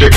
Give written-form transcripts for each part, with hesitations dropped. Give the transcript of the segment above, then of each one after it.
chick.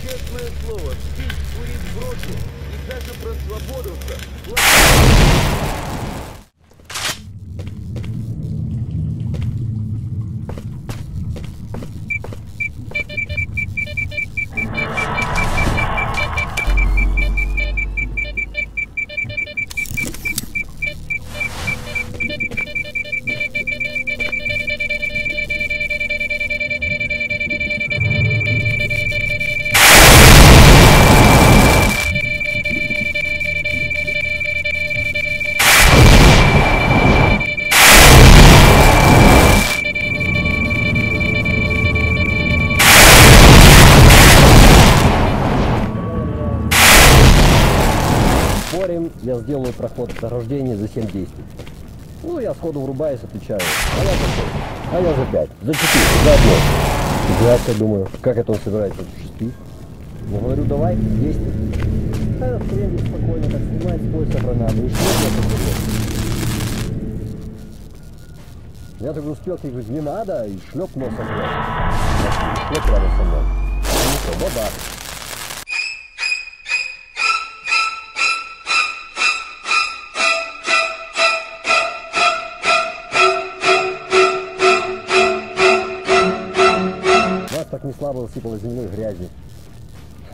Честное слово, стих курит в руки, и даже про свободу-то... Я сделаю проход отхождения за 7 действий. Ну, я сходу врубаюсь, отвечаю. А я за 5, за 4, за 1. Я так думаю, как это он собирается осуществить? Ну, говорю, давай, действуй. А тренер спокойно так снимает, с пояса гранату. И я так успел, ты говоришь, не надо, и шлеп носом. Шлеп рядом со мной. Ну что, баба. Не слабо усыпало землей грязи.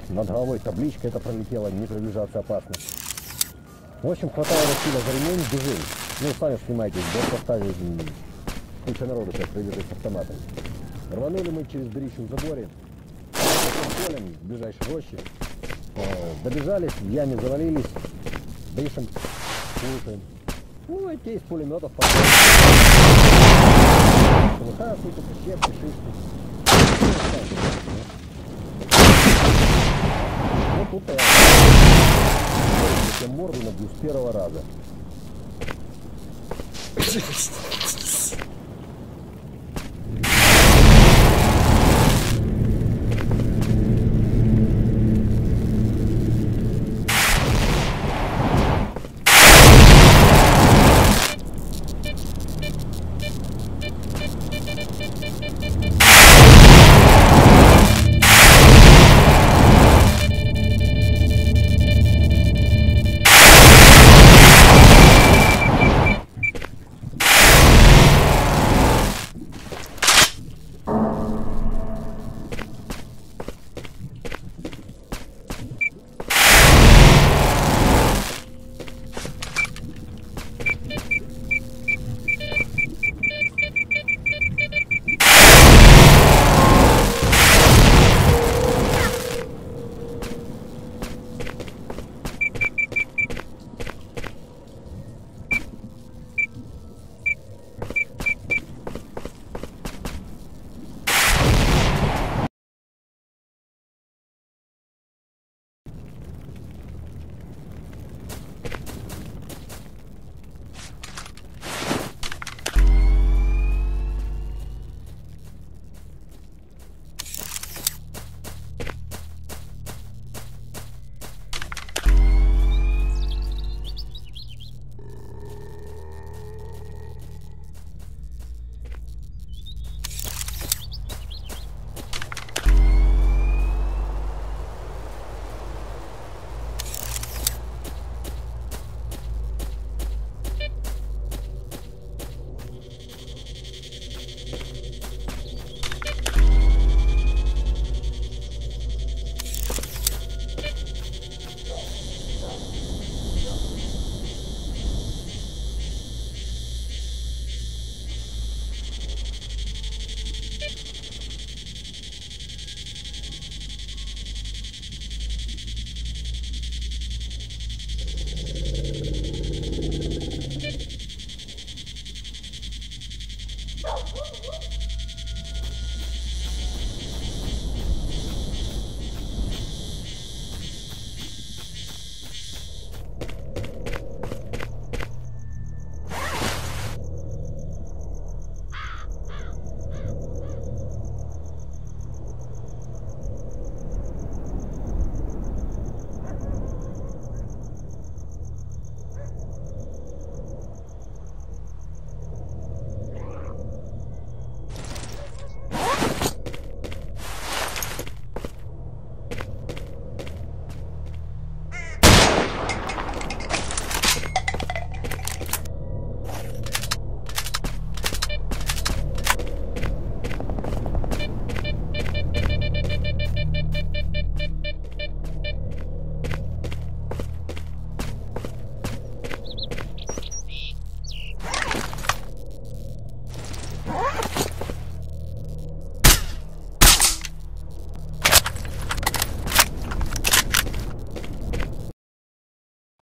Над головой табличка это пролетела, не приближаться опасно. В общем, хватало Россия за ремень, бежим. Ну, сами снимайтесь, до поставили куча народу, как придет с автоматом. Рванули мы через дырищу в заборе, полем, в ближайшей роще. Добежались, в яме завалились, дышим, слушаем. Ну, и те из пулеметов попали. Шелуха, суток, щепки, шишки. Ну тут я морду набью с первого раза.